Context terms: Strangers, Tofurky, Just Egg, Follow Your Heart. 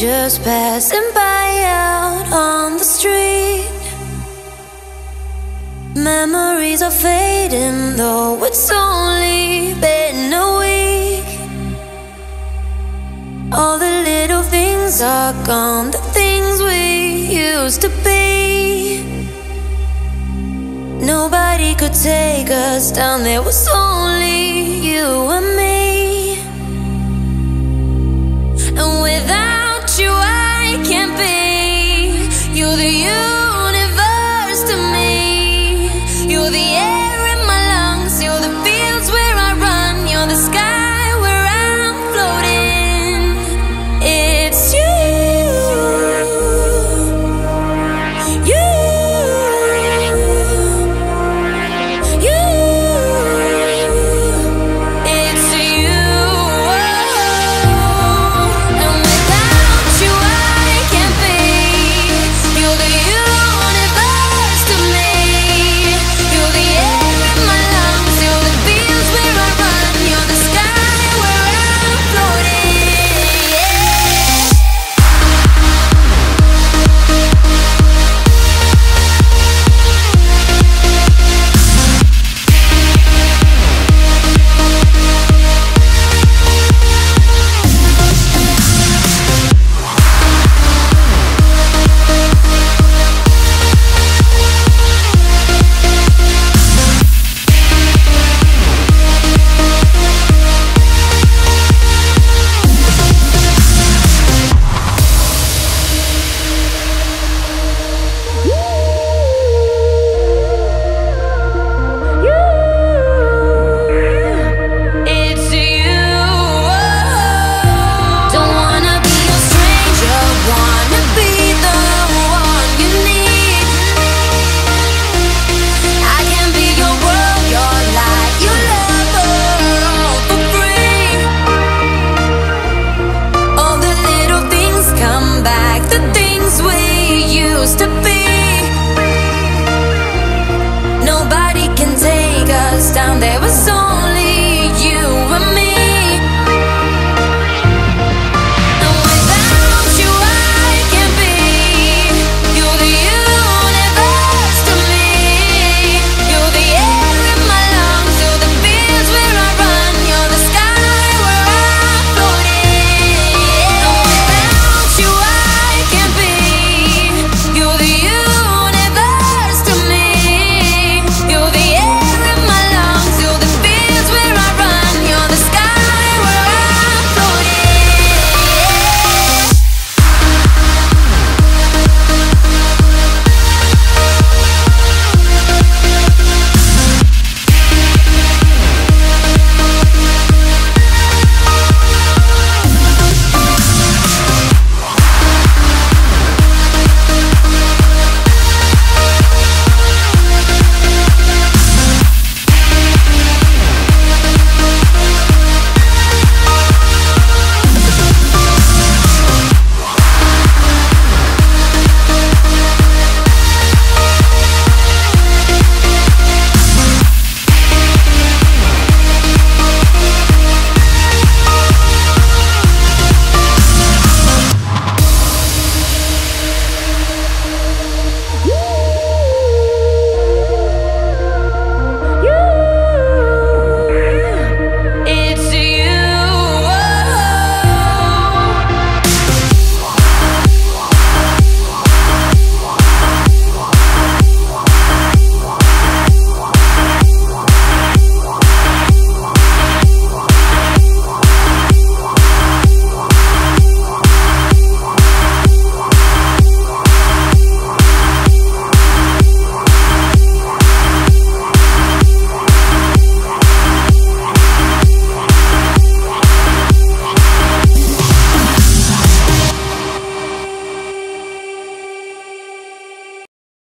strangers passing by out on the street. Memories are fading, though it's only been a week. All the little things are gone, the things we used to be. Nobody could take us down, there was only you and me. And without